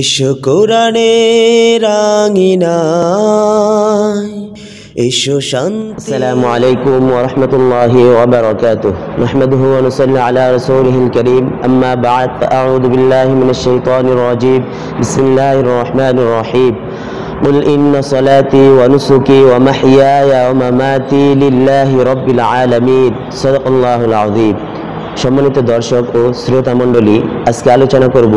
এসো কোরআনের রাঙিনায় এসো শান্তি। আসসালামু আলাইকুম ওয়া রাহমাতুল্লাহি ওয়া বারাকাতুহু। নাহমাদুহু ওয়া নুসাল্লি আলা রাসূলিহিল কারীম। আম্মা বা'দ, আউযু বিল্লাহি মিনাশ শাইতানির রাজীম। বিসমিল্লাহির রহমানির রহিম। قل إن صلاتي ونسكي ومحياي ومماتي لله رب العالمين صدق الله العظيم। সম্মানিত দর্শক ও শ্রোতা মণ্ডলী, আজকে আলোচনা করব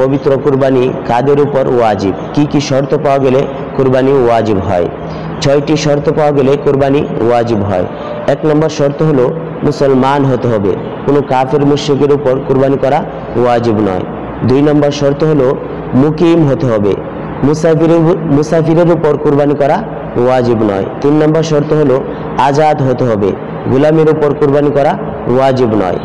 পবিত্র কুরবানি কাদের উপর ওয়াজিব, কি কি শর্ত পাওয়া গেলে কুরবানি ওয়াজিব হয়। ৬টি শর্ত পাওয়া গেলে কুরবানি ওয়াজিব হয়। ১ নম্বর শর্ত হলো মুসলমান হতে হবে, কোনো কাফের মুশরিকের উপর কুরবানি করা ওয়াজিব নয়। ২ নম্বর শর্ত হলো মুকিম হতে হবে, মুসাফিরের উপর কুরবানি করা ওয়াজিব নয়। ৩ নম্বর শর্ত হলো আজাদ হতে হবে, গোলামের উপর কুরবানি করা ওয়াজিব নয়।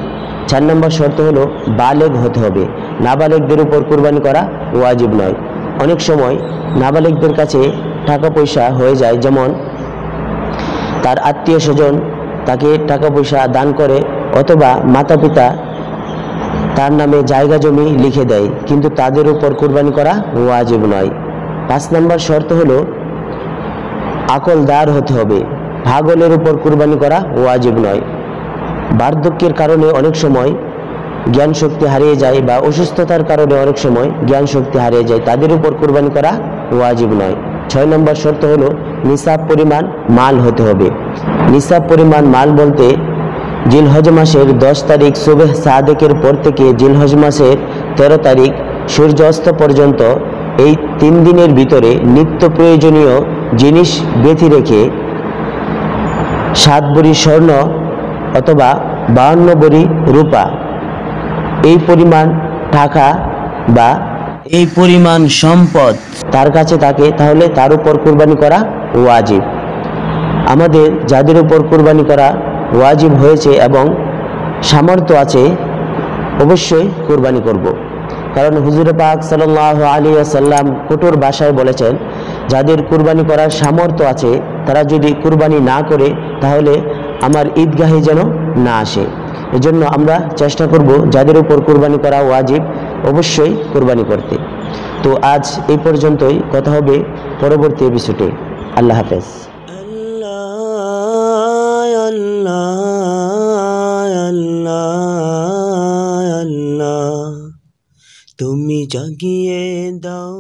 ৪ নম্বর শর্ত হলো বালেগ হতে হবে, নাবালেগদের উপর কুরবানি করা ওয়াজিব নয়। অনেক সময় নাবালেগদের কাছে টাকা পয়সা হয়ে যায়, যেমন তার আত্মীয় স্বজন তাকে টাকা পয়সা দান করে অথবা মাতা পিতা তার নামে জায়গা জমি লিখে দেয়, কিন্তু তাদের উপর কুরবানি করা ওয়াজিব নয়। ৫ নম্বর শর্ত হলো আকলদার হতে হবে, পাগলের উপর কুরবানি করা ওয়াজিব নয়। বার্ধক্যের কারণে অনেক সময় জ্ঞান শক্তি হারিয়ে যায় বা অসুস্থতার কারণে অনেক সময় জ্ঞান শক্তি হারিয়ে যায়, তাদের উপর কুরবানি করা ওয়াজিব নয়। ৬ নম্বর শর্ত হলো নিসাব পরিমাণ মাল হতে হবে। নিসাব পরিমাণ মাল বলতে জিলহজ মাসের ১০ তারিখ সুবহ সাদেকের পর থেকে জিলহজ মাসের ১৩ তারিখ সূর্যাস্ত পর্যন্ত এই ৩ দিনের ভিতরে নিত্য প্রয়োজনীয় জিনিস ব্যতি রেখে ৭ বড়ি স্বর্ণ অথবা ৫২ বড়ি রূপা এই পরিমাণ টাকা বা এই পরিমাণ সম্পদ তার কাছে থাকে, তাহলে তার উপর কুরবানি করা ওয়াজিব। আমাদের যাদের উপর কুরবানি করা ওয়াজিব হয়েছে এবং সামর্থ্য আছে অবশ্যই কুরবানি করব, কারণ হুজুর পাক সাল্লাল্লাহু আলাইহি ওয়াসাল্লাম কঠোর ভাষায় বলেছেন, যাদের কুরবানি করার সামর্থ্য আছে তারা যদি কুরবানি না করে তাহলে আমার ঈদগাহে যেন না আসে। এজন্য আমরা চেষ্টা করব যাদের উপর কুরবানি করা ওয়াজিব অবশ্যই কুরবানি করতে। তো আজ এই পর্যন্তই, কথা হবে পরবর্তী এপিসোডে। আল্লাহ হাফেজ। Allah Allah Allah, tumi jagiye dao।